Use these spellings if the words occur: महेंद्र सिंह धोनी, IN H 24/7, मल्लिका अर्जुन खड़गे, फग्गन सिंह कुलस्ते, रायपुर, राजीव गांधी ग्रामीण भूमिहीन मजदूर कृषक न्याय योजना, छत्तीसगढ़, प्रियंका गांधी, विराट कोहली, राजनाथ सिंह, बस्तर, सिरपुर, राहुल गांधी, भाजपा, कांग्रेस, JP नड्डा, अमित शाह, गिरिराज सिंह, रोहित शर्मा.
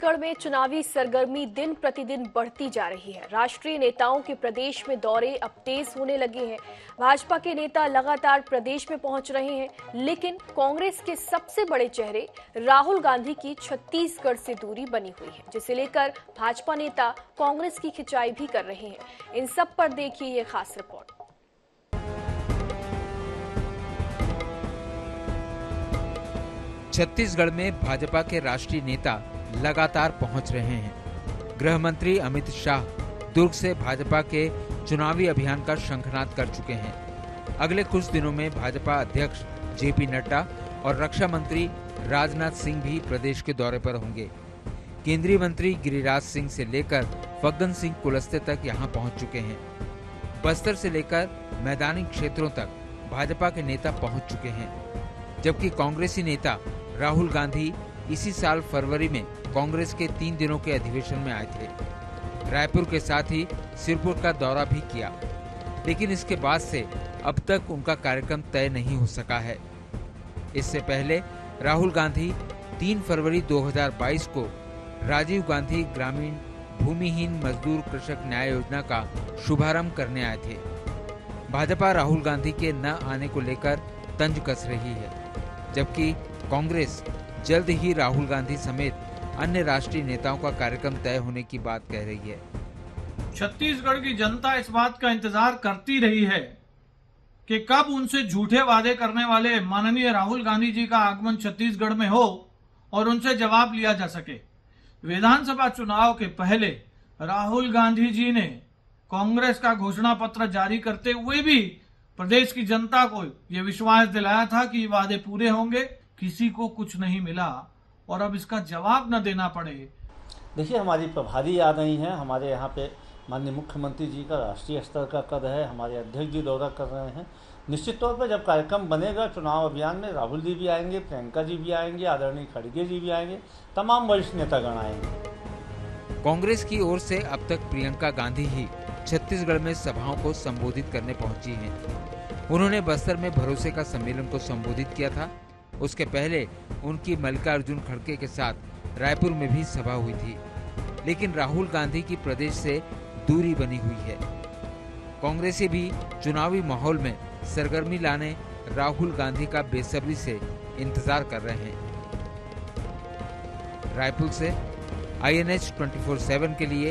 छत्तीसगढ़ में चुनावी सरगर्मी दिन प्रतिदिन बढ़ती जा रही है। राष्ट्रीय नेताओं के प्रदेश में दौरे अब तेज होने लगे हैं। भाजपा के नेता लगातार प्रदेश में पहुंच रहे हैं, लेकिन कांग्रेस के सबसे बड़े चेहरे राहुल गांधी की छत्तीसगढ़ से दूरी बनी हुई है, जिसे लेकर भाजपा नेता कांग्रेस की खिंचाई भी कर रहे हैं। इन सब पर देखिए ये खास रिपोर्ट। छत्तीसगढ़ में भाजपा के राष्ट्रीय नेता लगातार पहुंच रहे हैं। गृह मंत्री अमित शाह दुर्ग से भाजपा के चुनावी अभियान का शंखनाद कर चुके हैं। अगले कुछ दिनों में भाजपा अध्यक्ष JP नड्डा और रक्षा मंत्री राजनाथ सिंह भी प्रदेश के दौरे पर होंगे। केंद्रीय मंत्री गिरिराज सिंह से लेकर फग्गन सिंह कुलस्ते तक यहाँ पहुँच चुके हैं। बस्तर से लेकर मैदानी क्षेत्रों तक भाजपा के नेता पहुँच चुके हैं, जबकि कांग्रेसी नेता राहुल गांधी इसी साल फरवरी में कांग्रेस के 3 दिनों के अधिवेशन में आए थे। रायपुर के साथ ही सिरपुर का दौरा भी किया, लेकिन इसके बाद से अब तक उनका कार्यक्रम तय नहीं हो सका है। इससे पहले राहुल गांधी 3 फरवरी 2022 को राजीव गांधी ग्रामीण भूमिहीन मजदूर कृषक न्याय योजना का शुभारंभ करने आए थे। भाजपा राहुल गांधी के न आने को लेकर तंज कस रही है, जबकि कांग्रेस जल्द ही राहुल गांधी समेत अन्य राष्ट्रीय नेताओं का कार्यक्रम तय होने की बात कह रही है। छत्तीसगढ़ की जनता इस बात का इंतजार करती रही है कि कब उनसे झूठे वादे करने वाले माननीय राहुल गांधी जी का आगमन छत्तीसगढ़ में हो और उनसे जवाब लिया जा सके। विधानसभा चुनाव के पहले राहुल गांधी जी ने कांग्रेस का घोषणा पत्र जारी करते हुए भी प्रदेश की जनता को ये विश्वास दिलाया था कि वादे पूरे होंगे, किसी को कुछ नहीं मिला और अब इसका जवाब न देना पड़े। देखिए, हमारी प्रभारी आ रही हैं, हमारे यहाँ पे माननीय मुख्यमंत्री जी का राष्ट्रीय स्तर का कद है, हमारे अध्यक्ष जी दौरा कर रहे हैं। निश्चित तौर पर जब कार्यक्रम बनेगा चुनाव अभियान में राहुल जी भी आएंगे, प्रियंका जी भी आएंगे, आदरणीय खड़गे जी भी आएंगे, तमाम वरिष्ठ नेतागण आएंगे। कांग्रेस की ओर से अब तक प्रियंका गांधी ही छत्तीसगढ़ में सभाओं को संबोधित करने पहुंची हैं। उन्होंने बस्तर में भरोसे का सम्मेलन को संबोधित किया था। उसके पहले उनकी मल्लिका अर्जुन खड़गे के साथ रायपुर में भी सभा हुई थी, लेकिन राहुल गांधी की प्रदेश से दूरी बनी हुई है। कांग्रेसी भी चुनावी माहौल में सरगर्मी लाने राहुल गांधी का बेसब्री से इंतजार कर रहे हैं। रायपुल से IN H 24/7 के लिए